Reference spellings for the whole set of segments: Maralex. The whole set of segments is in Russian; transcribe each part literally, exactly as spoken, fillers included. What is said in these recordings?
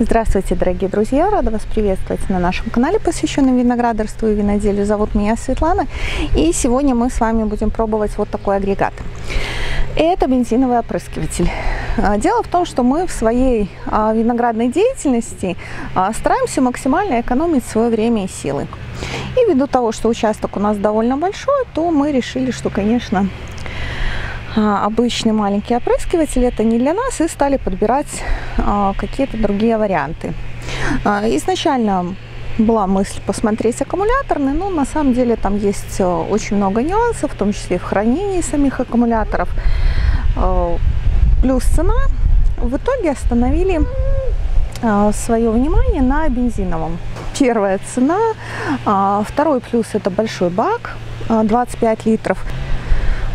Здравствуйте, дорогие друзья! Рада вас приветствовать на нашем канале, посвященном виноградарству и виноделию. Зовут меня Светлана, и сегодня мы с вами будем пробовать вот такой агрегат. Это бензиновый опрыскиватель. Дело в том, что мы в своей виноградной деятельности стараемся максимально экономить свое время и силы. И ввиду того, что участок у нас довольно большой, то мы решили, что, конечно, обычный маленький опрыскиватель это не для нас, и стали подбирать какие-то другие варианты. Изначально была мысль посмотреть аккумуляторный, но на самом деле там есть очень много нюансов, в том числе и в хранении самих аккумуляторов, плюс цена. В итоге остановили свое внимание на бензиновом. Первая цена, второй плюс это большой бак, двадцать пять литров.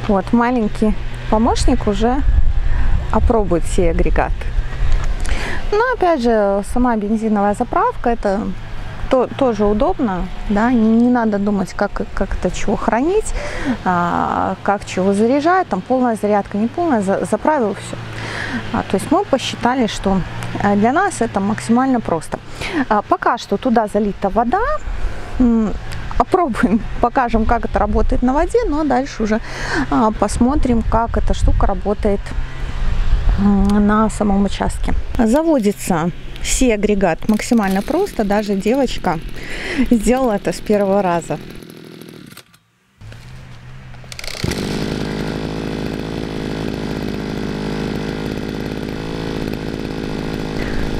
Вот, маленький помощник уже опробует все агрегаты. Но опять же, сама бензиновая заправка, это то, тоже удобно, да, не, не надо думать, как, как это чего хранить, а, как чего заряжать, там полная зарядка, не полная, за, заправил все. А, то есть мы посчитали, что для нас это максимально просто. А, пока что туда залита вода. Попробуем, покажем, как это работает на воде, ну а дальше уже а, посмотрим, как эта штука работает а, на самом участке. Заводится все агрегат максимально просто, даже девочка сделала это с первого раза.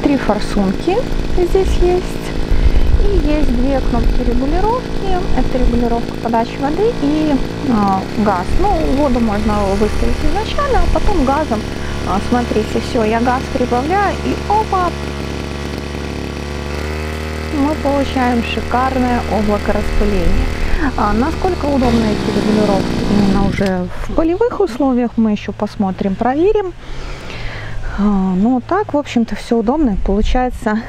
Три форсунки здесь есть. И есть две кнопки регулировки, это регулировка подачи воды и э, газ. Ну, воду можно выставить изначально, а потом газом, э, смотрите, все, я газ прибавляю и опа, мы получаем шикарное облако распыления. А насколько удобны эти регулировки именно уже в полевых условиях, мы еще посмотрим, проверим. Э, ну, так, в общем-то, все удобно, получается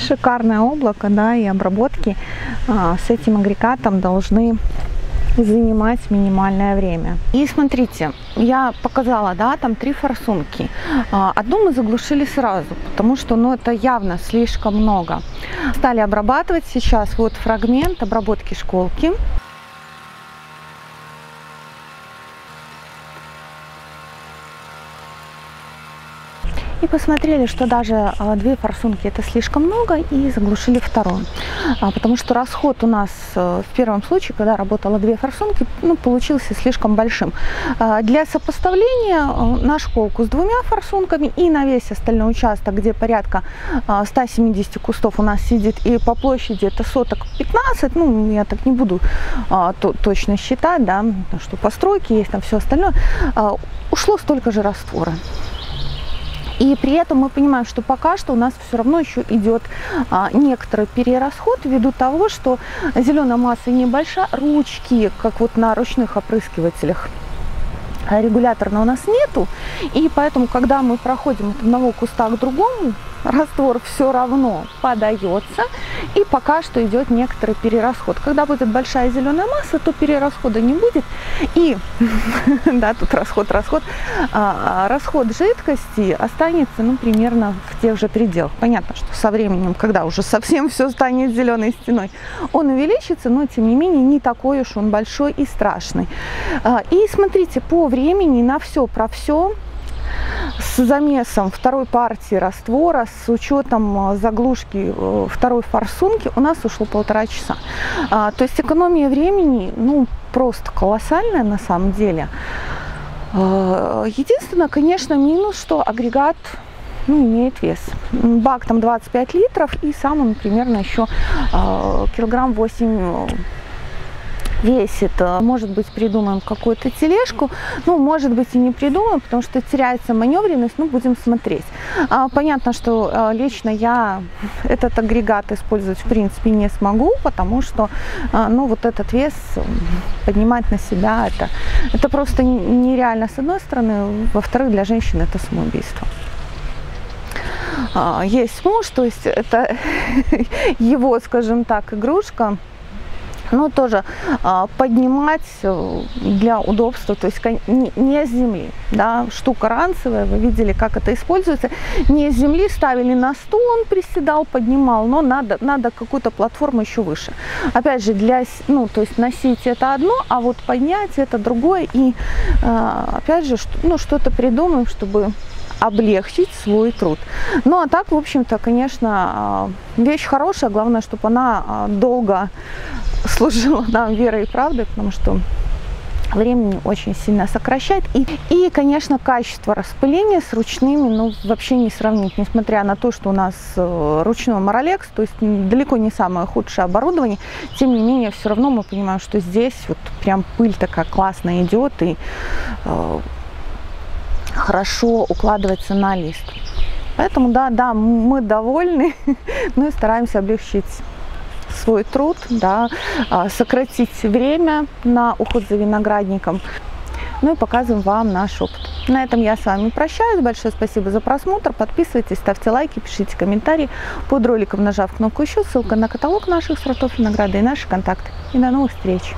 шикарное облако, да, и обработки а, с этим агрегатом должны занимать минимальное время. И смотрите, я показала, да, там три форсунки. А, одну мы заглушили сразу, потому что, ну, это явно слишком много. Стали обрабатывать сейчас вот фрагмент обработки школки. И посмотрели, что даже две форсунки это слишком много, и заглушили вторую. Потому что расход у нас в первом случае, когда работало две форсунки, ну, получился слишком большим. Для сопоставления на школку с двумя форсунками и на весь остальной участок, где порядка ста семидесяти кустов у нас сидит, и по площади это соток пятнадцать, ну, я так не буду точно считать, да, что постройки есть, там все остальное, ушло столько же раствора. И при этом мы понимаем, что пока что у нас все равно еще идет а, некоторый перерасход ввиду того, что зеленая масса небольшая, ручки, как вот на ручных опрыскивателях, регуляторного у нас нету. И поэтому, когда мы проходим от одного куста к другому, раствор все равно подается, и пока что идет некоторый перерасход. Когда будет большая зеленая масса, то перерасхода не будет, и да, тут расход, расход, расход жидкости останется, ну, примерно в тех же пределах. Понятно, что со временем, когда уже совсем все станет зеленой стеной, он увеличится, но тем не менее не такой уж он большой и страшный. И смотрите, по времени на все про все, с замесом второй партии раствора, с учетом заглушки второй форсунки, у нас ушло полтора часа. А, то есть экономия времени, ну, просто колоссальная на самом деле. А, единственное, конечно, минус, что агрегат, ну, имеет вес. Бак там двадцать пять литров, и сам он примерно еще а, килограмм восемь весит. Может быть, придумаем какую-то тележку, ну, может быть, и не придумаем, потому что теряется маневренность, ну, будем смотреть. А, понятно, что а, лично я этот агрегат использовать, в принципе, не смогу, потому что, а, ну, вот этот вес поднимать на себя, это, это просто нереально, с одной стороны, во-вторых, для женщин это самоубийство. А, есть муж, то есть это его, скажем так, игрушка, но тоже а, поднимать для удобства, то есть не, не с земли, да, штука ранцевая, вы видели, как это используется, не с земли, ставили на стул, он приседал, поднимал, но надо, надо какую-то платформу еще выше. Опять же, для, ну, то есть носить это одно, а вот поднять это другое, и а, опять же, что, ну, что-то придумаем, чтобы облегчить свой труд. Ну а так, в общем-то, конечно, вещь хорошая, главное, чтобы она долго служила нам верой и правдой, потому что времени очень сильно сокращает. И, и, конечно, качество распыления с ручными, ну, вообще не сравнить. Несмотря на то, что у нас ручной Maralex, то есть далеко не самое худшее оборудование, тем не менее, все равно мы понимаем, что здесь вот прям пыль такая классная идет и э, хорошо укладывается на лист. Поэтому, да, да, мы довольны, ну и стараемся облегчить свой труд, да, сократить время на уход за виноградником. Ну и показываем вам наш опыт. На этом я с вами прощаюсь. Большое спасибо за просмотр. Подписывайтесь, ставьте лайки, пишите комментарии под роликом, нажав кнопку еще. Ссылка на каталог наших сортов винограда и наши контакты. И до новых встреч!